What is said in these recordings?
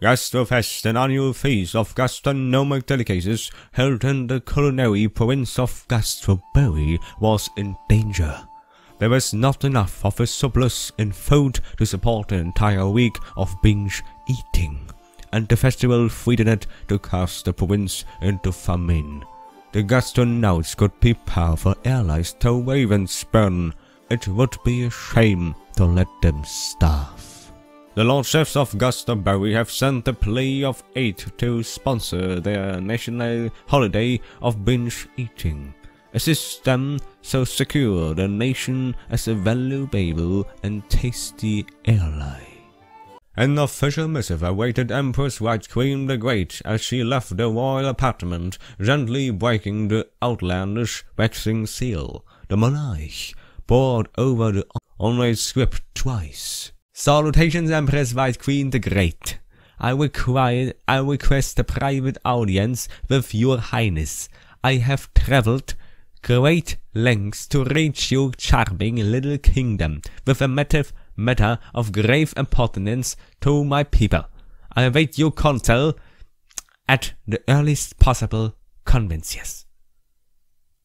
Gastrofest, an annual feast of gastronomic delicacies held in the culinary province of Gastrobury, was in danger. There was not enough of a surplus in food to support an entire week of binge eating, and the festival threatened to cast the province into famine. The gastronauts could prepare for allies to Ravensbourne. It would be a shame to let them starve. The Lord Chefs of Gustavbury have sent a plea of aid to sponsor their national holiday of binge eating. Assist them so secure the nation as a valuable and tasty ally. An official missive awaited Empress White Queen the Great as she left the royal apartment, gently breaking the outlandish waxing seal. The monarch poured over the honorary script twice. Salutations, Empress White Queen the Great. I request a private audience with your highness. I have travelled great lengths to reach your charming little kingdom with a matter of grave importance to my people. I await your counsel at the earliest possible convenience.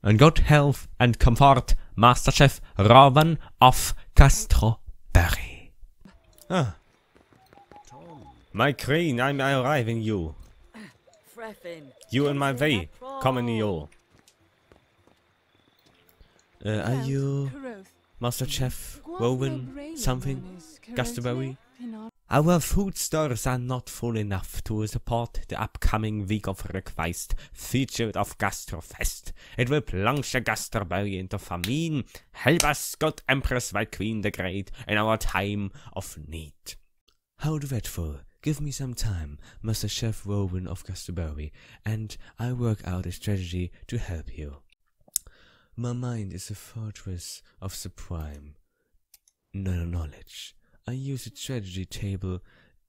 And good health and comfort, Master Chef Rowan of Castroberry. Ah. My queen, I'm arriving you. You in my way, common you. Are you Master Chef Rowan something, Gastrofest? Our food stores are not full enough to support the upcoming week of request featured of Gastrofest. It will plunge the Gastrofest into famine. Help us, good Empress White Queen the Great, in our time of need. How dreadful. Give me some time, Master Chef Rowan of Castroberry, and I work out a strategy to help you. My mind is a fortress of supreme knowledge. I use a strategy table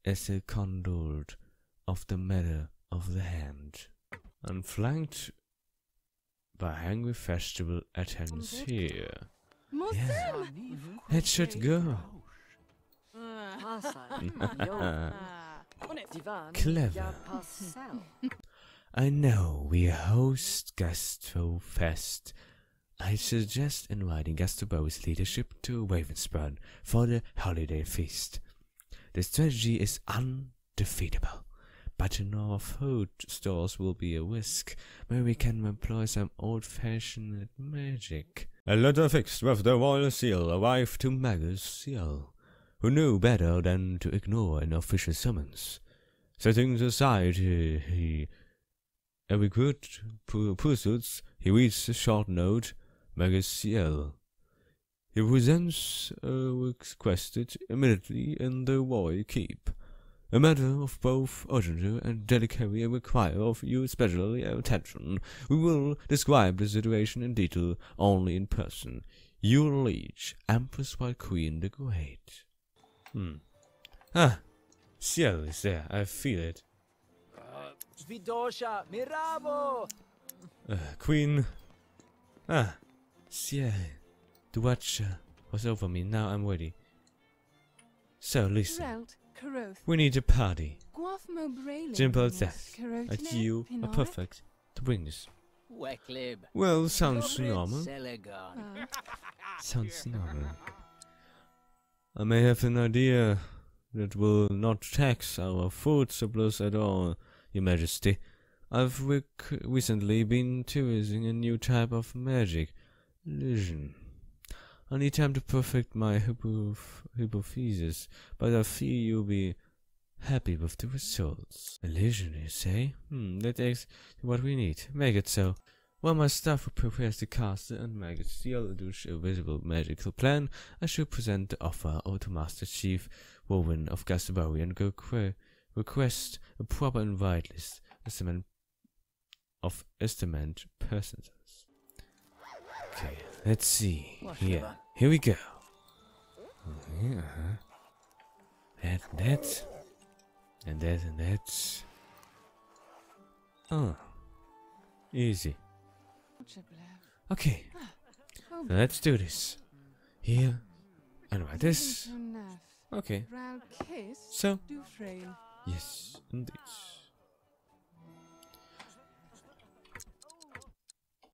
as a condor of the matter of the hand. I'm flanked by hungry festival attendants here. Yeah, it should go. Clever. I know we host Gastrofest. I suggest inviting Gastroberry's leadership to Ravensbourne for the holiday feast. The strategy is undefeatable, but no food stores will be a risk. Maybe we can employ some old-fashioned magic. A letter fixed with the royal seal arrived to Magus Ciel, who knew better than to ignore an official summons. Setting aside recruit pursuits, he reads a short note, Magus Ciel. He presents requested immediately in the royal keep. A matter of both urgent and delicacy require of you special attention. We will describe the situation in detail only in person. Your liege, Empress White Queen the Great. Ah, Ciel is there, I feel it. Queen. Ah, Ciel. The Watcher was over me, now I'm ready. So, listen. We need a party. Simple as that. And you are perfect to bring this. Well, sounds normal. Sounds normal. I may have an idea that will not tax our food surplus at all, Your Majesty. I've recently been teasing a new type of magic, illusion. I need time to perfect my hypothesis, but I fear you'll be happy with the results. Illusion, you say? That is what we need. Make it so. While my staff prepares the caster and Magus Ciel do a visible magical plan, I should present the offer to Master Chief Rowan of Castroberry and go request a proper invite list of estimate persons. Okay, let's see. Yeah, here we go. Yeah. That, and that, and that. Oh, easy. Okay, now let's do this. Here, and about this. Okay, so Yes, indeed.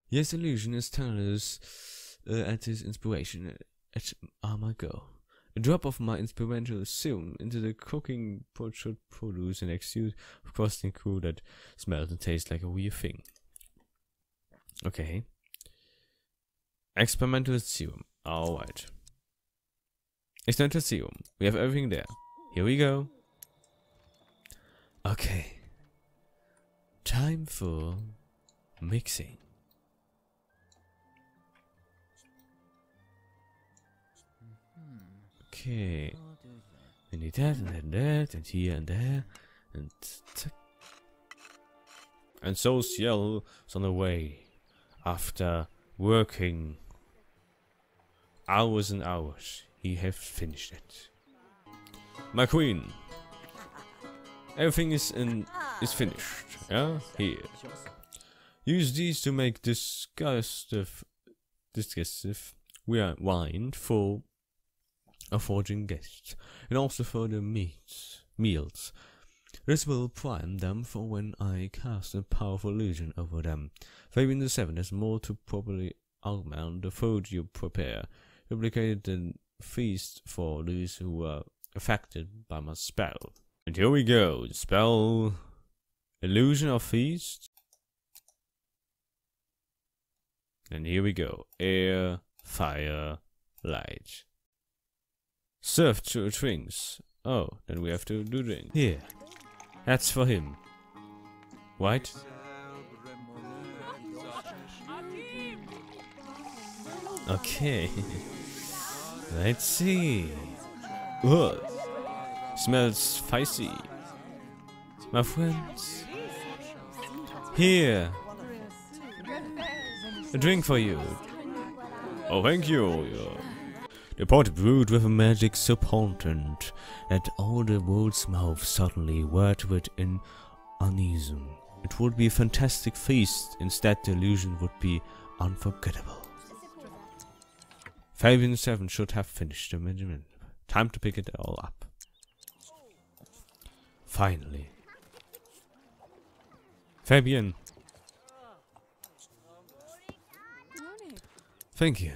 Yes, illusionist tells us at his inspiration at Armago. A drop of my inspirational serum into the cooking pot should produce an exude of crusting crew that smells and tastes like a real thing. Okay. Experimental serum. Alright. Experimental serum. We have everything there. Here we go. Okay. Time for mixing. Okay, we need that and that and that and here and there and tick. And so Ciel is on the way after working hours and hours. He has finished it. My queen, everything is finished. Yeah, here. Use these to make disgustive wine for a forging guest, and also for the meals. This will prime them for when I cast a powerful illusion over them. Fabian the Seventh has more to properly augment the food you prepare. Duplicate the feast for those who were affected by my spell. And here we go, the spell Illusion of Feast. And here we go, air, fire, light. Serve two drinks. Oh, then we have to do drink. Here. That's for him. Right? Okay. Let's see. Ugh. Smells spicy. My friends. Here. A drink for you. Oh, thank you. The pot brewed with a magic so potent that all the world's mouths suddenly word with in unison. It would be a fantastic feast, instead the illusion would be unforgettable. Fabian VII should have finished the measurement. Time to pick it all up. Finally. Fabian. Thank you.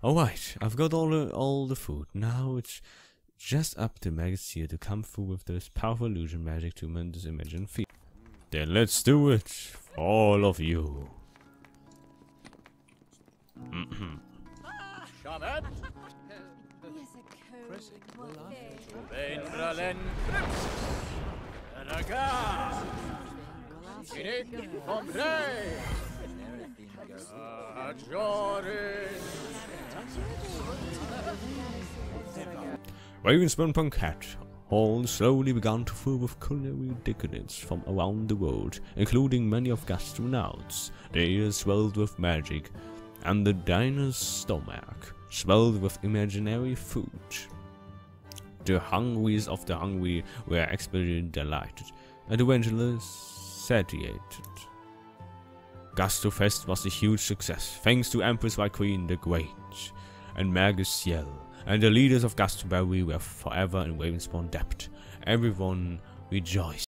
Alright, I've got all the food. Now it's just up to Magus Ciel to come through with this powerful illusion magic to mend this imagined feat. Then let's do it, for all of you. Ravensbourne Banquet Hall slowly began to fill with culinary decadence from around the world, including many of gastronauts. The air swelled with magic, and the diner's stomach swelled with imaginary food. The hungriest of the hungry were expertly delighted, and eventually satiated. Gastrofest was a huge success, thanks to Empress White Queen the Great and Magus Ciel, and the leaders of Gastrofest were forever in Ravensbourne debt. Everyone rejoiced.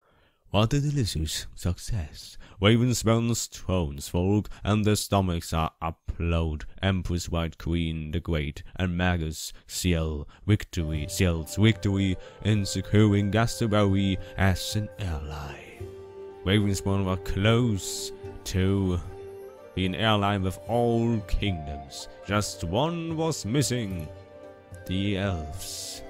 What a delicious success! Ravensbourne's thrones folk and their stomachs are upload. Empress White Queen the Great and Magus Ciel's victory in securing Gastrofest as an ally. Ravensbourne were close to be an airline with all kingdoms. Just one was missing, the elves.